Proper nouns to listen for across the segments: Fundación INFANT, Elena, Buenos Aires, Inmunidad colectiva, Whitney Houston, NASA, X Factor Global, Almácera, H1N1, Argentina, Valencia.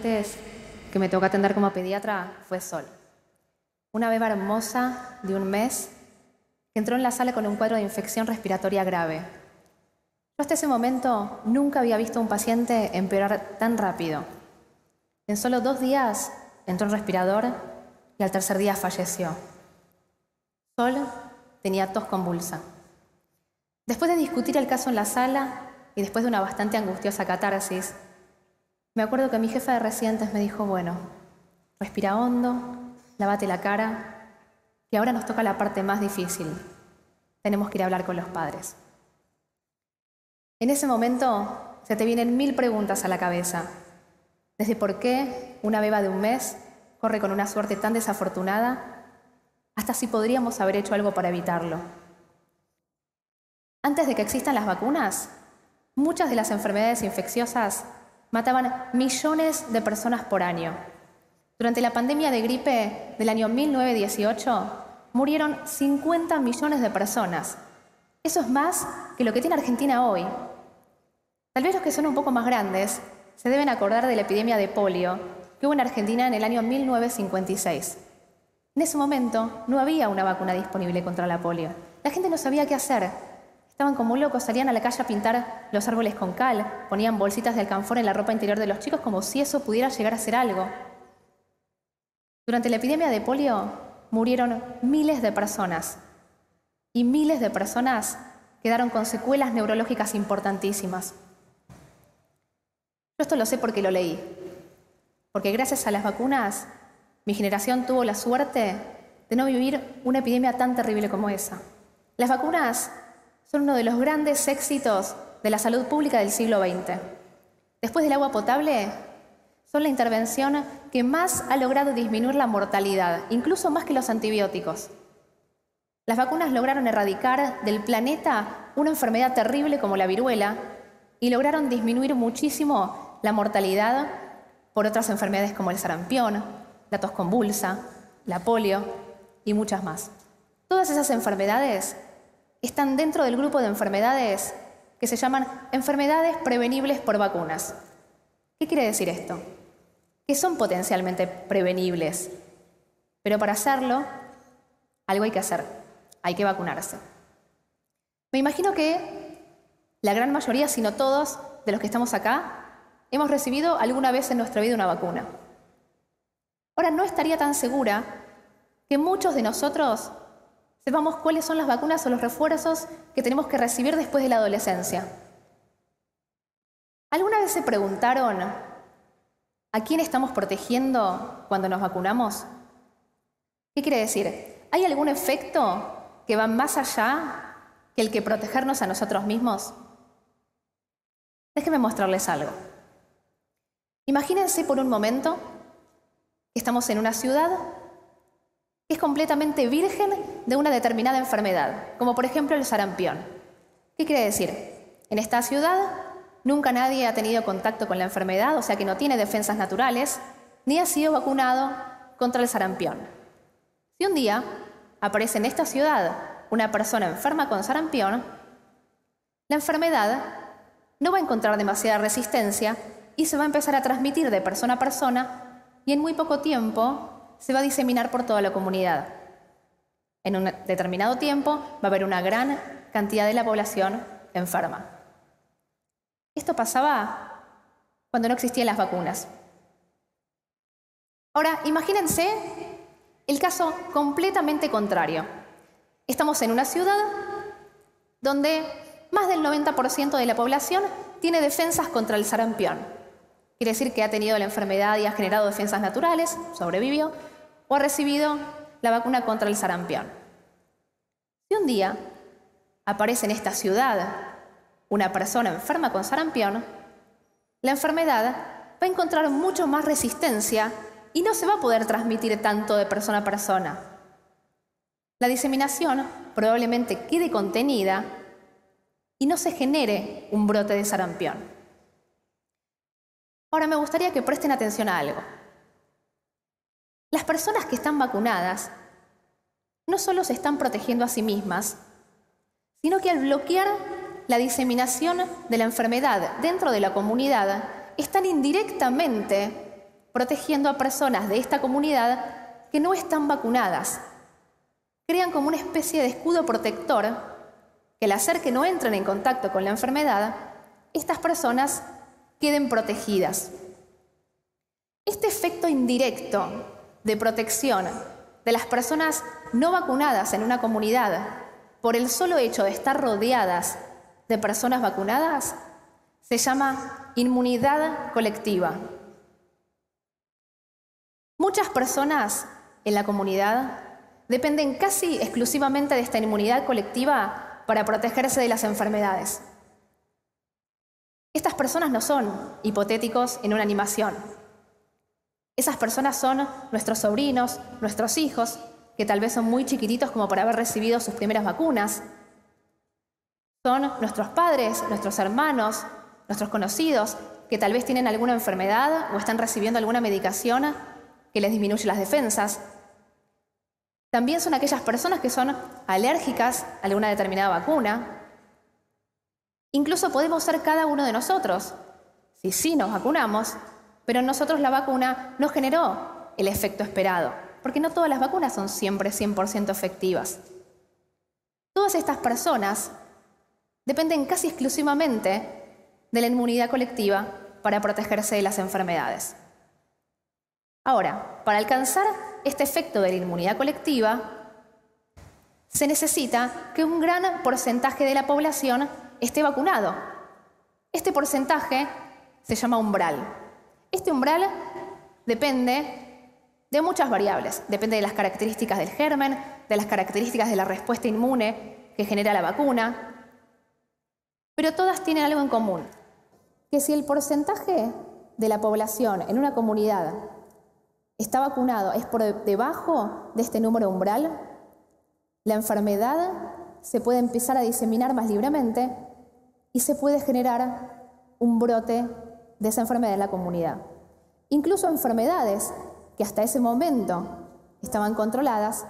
trámites que me toca atender como pediatra fue Sol. Una beba hermosa de un mes que entró en la sala con un cuadro de infección respiratoria grave. Yo hasta ese momento nunca había visto a un paciente empeorar tan rápido. En solo 2 días entró en respirador y al tercer día falleció. Sol tenía tos convulsa. Después de discutir el caso en la sala y después de una bastante angustiosa catarsis, me acuerdo que mi jefa de residentes me dijo, bueno, respira hondo, lávate la cara y ahora nos toca la parte más difícil. Tenemos que ir a hablar con los padres. En ese momento se te vienen 1000 preguntas a la cabeza. Desde por qué una beba de un mes corre con una suerte tan desafortunada hasta si podríamos haber hecho algo para evitarlo. Antes de que existan las vacunas, muchas de las enfermedades infecciosas mataban millones de personas por año. Durante la pandemia de gripe del año 1918, murieron 50 millones de personas. Eso es más que lo que tiene Argentina hoy. Tal vez los que son un poco más grandes se deben acordar de la epidemia de polio que hubo en Argentina en el año 1956. En ese momento no había una vacuna disponible contra la polio. La gente no sabía qué hacer. Estaban como locos, salían a la calle a pintar los árboles con cal, ponían bolsitas de alcanfor en la ropa interior de los chicos como si eso pudiera llegar a ser algo. Durante la epidemia de polio murieron miles de personas y miles de personas quedaron con secuelas neurológicas importantísimas. Yo esto lo sé porque lo leí, porque gracias a las vacunas mi generación tuvo la suerte de no vivir una epidemia tan terrible como esa. Las vacunas son uno de los grandes éxitos de la salud pública del siglo XX. Después del agua potable, son la intervención que más ha logrado disminuir la mortalidad, incluso más que los antibióticos. Las vacunas lograron erradicar del planeta una enfermedad terrible como la viruela y lograron disminuir muchísimo la mortalidad por otras enfermedades como el sarampión, la tos convulsa, la polio y muchas más. Todas esas enfermedades están dentro del grupo de enfermedades que se llaman enfermedades prevenibles por vacunas. ¿Qué quiere decir esto? Que son potencialmente prevenibles, pero para hacerlo, algo hay que hacer, hay que vacunarse. Me imagino que la gran mayoría, si no todos, de los que estamos acá, hemos recibido alguna vez en nuestra vida una vacuna. Ahora, no estaría tan segura que muchos de nosotros sepamos cuáles son las vacunas o los refuerzos que tenemos que recibir después de la adolescencia. ¿Alguna vez se preguntaron a quién estamos protegiendo cuando nos vacunamos? ¿Qué quiere decir? ¿Hay algún efecto que va más allá que el que protegernos a nosotros mismos? Déjenme mostrarles algo. Imagínense por un momento que estamos en una ciudad que es completamente virgen de una determinada enfermedad, como por ejemplo el sarampión. ¿Qué quiere decir? En esta ciudad nunca nadie ha tenido contacto con la enfermedad, o sea que no tiene defensas naturales, ni ha sido vacunado contra el sarampión. Si un día aparece en esta ciudad una persona enferma con sarampión, la enfermedad no va a encontrar demasiada resistencia y se va a empezar a transmitir de persona a persona y en muy poco tiempo se va a diseminar por toda la comunidad. En un determinado tiempo va a haber una gran cantidad de la población enferma. Esto pasaba cuando no existían las vacunas. Ahora, imagínense el caso completamente contrario. Estamos en una ciudad donde más del 90% de la población tiene defensas contra el sarampión. Quiere decir que ha tenido la enfermedad y ha generado defensas naturales, sobrevivió, o ha recibido la vacuna contra el sarampión. Si un día aparece en esta ciudad una persona enferma con sarampión, la enfermedad va a encontrar mucho más resistencia y no se va a poder transmitir tanto de persona a persona. La diseminación probablemente quede contenida y no se genere un brote de sarampión. Ahora, me gustaría que presten atención a algo. Las personas que están vacunadas no solo se están protegiendo a sí mismas, sino que al bloquear la diseminación de la enfermedad dentro de la comunidad, están indirectamente protegiendo a personas de esta comunidad que no están vacunadas. Crean como una especie de escudo protector que al hacer que no entren en contacto con la enfermedad, estas personas queden protegidas. Este efecto indirecto de protección de las personas no vacunadas en una comunidad por el solo hecho de estar rodeadas de personas vacunadas se llama inmunidad colectiva. Muchas personas en la comunidad dependen casi exclusivamente de esta inmunidad colectiva para protegerse de las enfermedades. Estas personas no son hipotéticos en una animación. Esas personas son nuestros sobrinos, nuestros hijos, que tal vez son muy chiquititos como para haber recibido sus primeras vacunas. Son nuestros padres, nuestros hermanos, nuestros conocidos, que tal vez tienen alguna enfermedad o están recibiendo alguna medicación que les disminuye las defensas. También son aquellas personas que son alérgicas a alguna determinada vacuna. Incluso podemos ser cada uno de nosotros, si sí nos vacunamos, pero en nosotros la vacuna no generó el efecto esperado, porque no todas las vacunas son siempre 100% efectivas. Todas estas personas dependen casi exclusivamente de la inmunidad colectiva para protegerse de las enfermedades. Ahora, para alcanzar este efecto de la inmunidad colectiva, se necesita que un gran porcentaje de la población esté vacunado. Este porcentaje se llama umbral. Este umbral depende de muchas variables. Depende de las características del germen, de las características de la respuesta inmune que genera la vacuna. Pero todas tienen algo en común, que si el porcentaje de la población en una comunidad está vacunado es por debajo de este número umbral, la enfermedad se puede empezar a diseminar más libremente y se puede generar un brote de esa enfermedad en la comunidad. Incluso enfermedades que hasta ese momento estaban controladas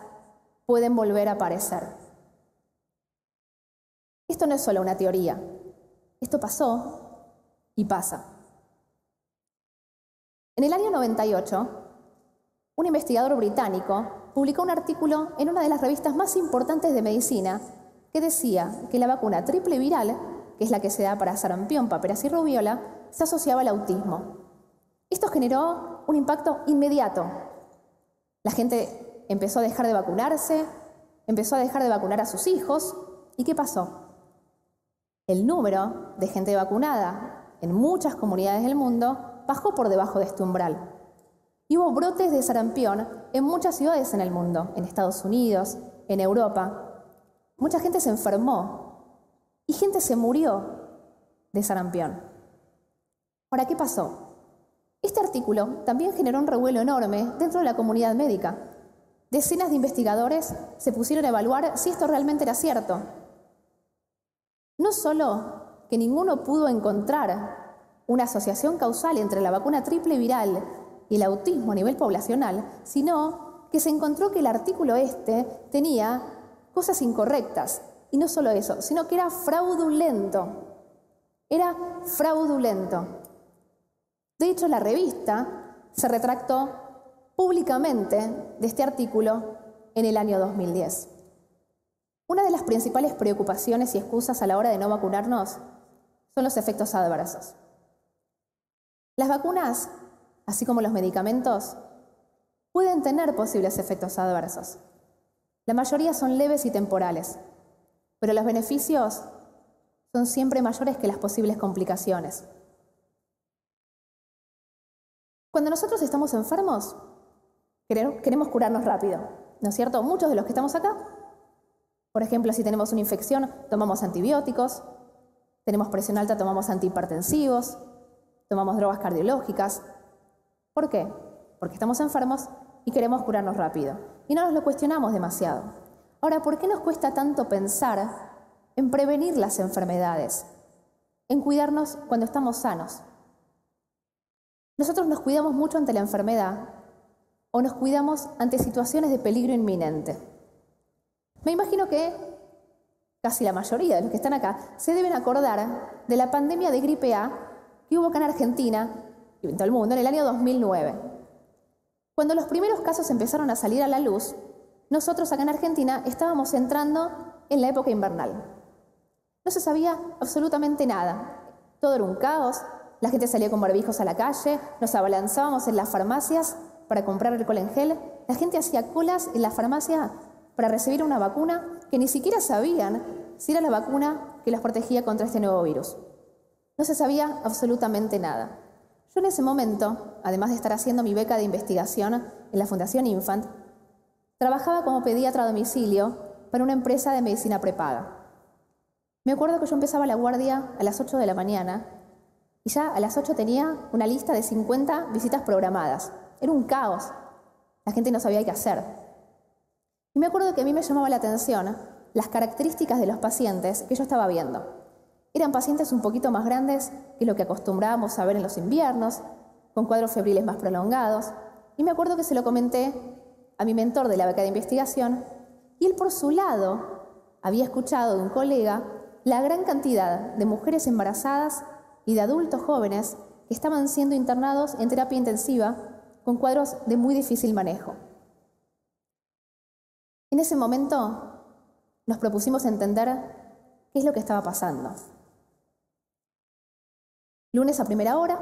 pueden volver a aparecer. Esto no es solo una teoría, esto pasó y pasa. En el año 98, un investigador británico publicó un artículo en una de las revistas más importantes de medicina que decía que la vacuna triple viral, que es la que se da para sarampión, paperas y rubiola, se asociaba al autismo. Esto generó un impacto inmediato. La gente empezó a dejar de vacunarse, empezó a dejar de vacunar a sus hijos. ¿Y qué pasó? El número de gente vacunada en muchas comunidades del mundo bajó por debajo de este umbral. Y hubo brotes de sarampión en muchas ciudades en el mundo, en Estados Unidos, en Europa. Mucha gente se enfermó y gente se murió de sarampión. Ahora, ¿qué pasó? Este artículo también generó un revuelo enorme dentro de la comunidad médica. Decenas de investigadores se pusieron a evaluar si esto realmente era cierto. No solo que ninguno pudo encontrar una asociación causal entre la vacuna triple viral y el autismo a nivel poblacional, sino que se encontró que el artículo este tenía cosas incorrectas. Y no solo eso, sino que era fraudulento. Era fraudulento. De hecho, la revista se retractó públicamente de este artículo en el año 2010. Una de las principales preocupaciones y excusas a la hora de no vacunarnos son los efectos adversos. Las vacunas, así como los medicamentos, pueden tener posibles efectos adversos. La mayoría son leves y temporales, pero los beneficios son siempre mayores que las posibles complicaciones. Cuando nosotros estamos enfermos, queremos curarnos rápido, ¿no es cierto? Muchos de los que estamos acá, por ejemplo, si tenemos una infección, tomamos antibióticos, tenemos presión alta, tomamos antihipertensivos, tomamos drogas cardiológicas. ¿Por qué? Porque estamos enfermos y queremos curarnos rápido. Y no nos lo cuestionamos demasiado. Ahora, ¿por qué nos cuesta tanto pensar en prevenir las enfermedades? En cuidarnos cuando estamos sanos. Nosotros nos cuidamos mucho ante la enfermedad o nos cuidamos ante situaciones de peligro inminente. Me imagino que casi la mayoría de los que están acá se deben acordar de la pandemia de gripe A que hubo acá en Argentina y en todo el mundo en el año 2009. Cuando los primeros casos empezaron a salir a la luz, nosotros acá en Argentina estábamos entrando en la época invernal. No se sabía absolutamente nada. Todo era un caos, la gente salía con barbijos a la calle, nos abalanzábamos en las farmacias para comprar alcohol en gel, la gente hacía colas en la farmacia para recibir una vacuna que ni siquiera sabían si era la vacuna que las protegía contra este nuevo virus. No se sabía absolutamente nada. Yo en ese momento, además de estar haciendo mi beca de investigación en la Fundación INFANT, trabajaba como pediatra a domicilio para una empresa de medicina prepaga. Me acuerdo que yo empezaba la guardia a las 8 de la mañana y ya a las 8 tenía una lista de 50 visitas programadas. Era un caos. La gente no sabía qué hacer. Y me acuerdo que a mí me llamaba la atención las características de los pacientes que yo estaba viendo. Eran pacientes un poquito más grandes que lo que acostumbrábamos a ver en los inviernos, con cuadros febriles más prolongados. Y me acuerdo que se lo comenté a mi mentor de la beca de investigación y él por su lado había escuchado de un colega la gran cantidad de mujeres embarazadas y de adultos jóvenes que estaban siendo internados en terapia intensiva con cuadros de muy difícil manejo. En ese momento nos propusimos entender qué es lo que estaba pasando. Lunes a primera hora,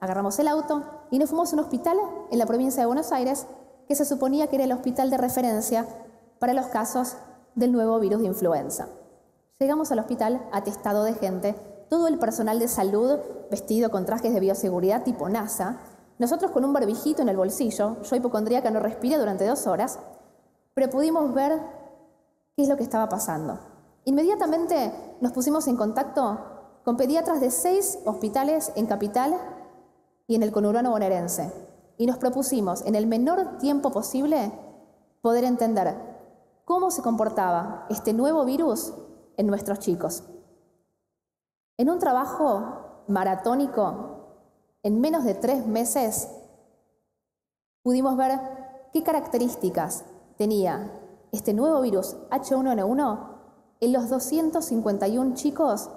agarramos el auto y nos fuimos a un hospital en la provincia de Buenos Aires que se suponía que era el hospital de referencia para los casos del nuevo virus de influenza. Llegamos al hospital atestado de gente, todo el personal de salud vestido con trajes de bioseguridad tipo NASA, nosotros con un barbijito en el bolsillo, yo hipocondríaca no respiré durante 2 horas, pero pudimos ver qué es lo que estaba pasando. Inmediatamente nos pusimos en contacto con pediatras de 6 hospitales en Capital y en el conurbano bonaerense, y nos propusimos en el menor tiempo posible poder entender cómo se comportaba este nuevo virus en nuestros chicos. En un trabajo maratónico, en menos de 3 meses, pudimos ver qué características tenía este nuevo virus H1N1 en los 251 chicos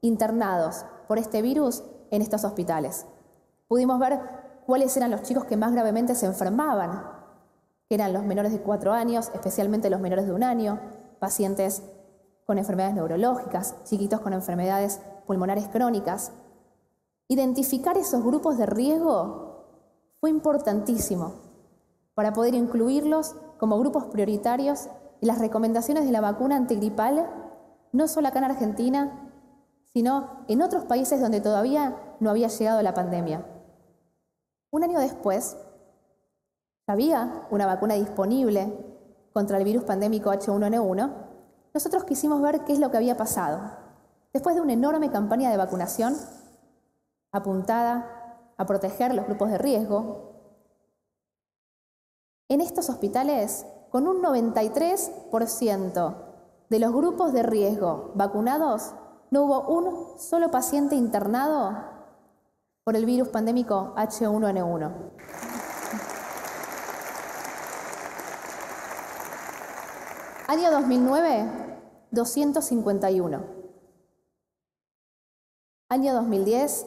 internados por este virus en estos hospitales. Pudimos ver cuáles eran los chicos que más gravemente se enfermaban, que eran los menores de 4 años, especialmente los menores de 1 año, pacientes con enfermedades neurológicas, chiquitos con enfermedades pulmonares crónicas. Identificar esos grupos de riesgo fue importantísimo para poder incluirlos como grupos prioritarios en las recomendaciones de la vacuna antigripal, no solo acá en Argentina, sino en otros países donde todavía no había llegado la pandemia. 1 año después, había una vacuna disponible contra el virus pandémico H1N1, nosotros quisimos ver qué es lo que había pasado. Después de una enorme campaña de vacunación apuntada a proteger los grupos de riesgo, en estos hospitales, con un 93% de los grupos de riesgo vacunados, no hubo un solo paciente internado por el virus pandémico H1N1. Año 2009, 251. Año 2010,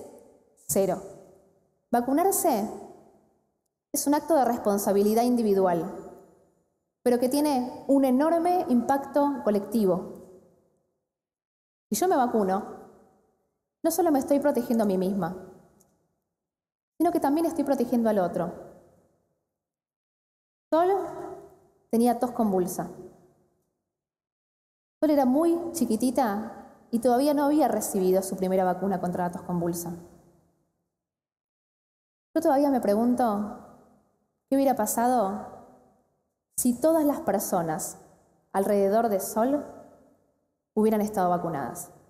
0. Vacunarse es un acto de responsabilidad individual, pero que tiene un enorme impacto colectivo. Si yo me vacuno, no solo me estoy protegiendo a mí misma, sino que también estoy protegiendo al otro. Sol tenía tos convulsa. Sol era muy chiquitita y todavía no había recibido su primera vacuna contra la tos convulsa. Yo todavía me pregunto qué hubiera pasado si todas las personas alrededor de Sol hubieran estado vacunadas.